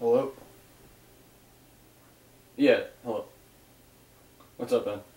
Hello? Yeah, hello. What's up, Ben?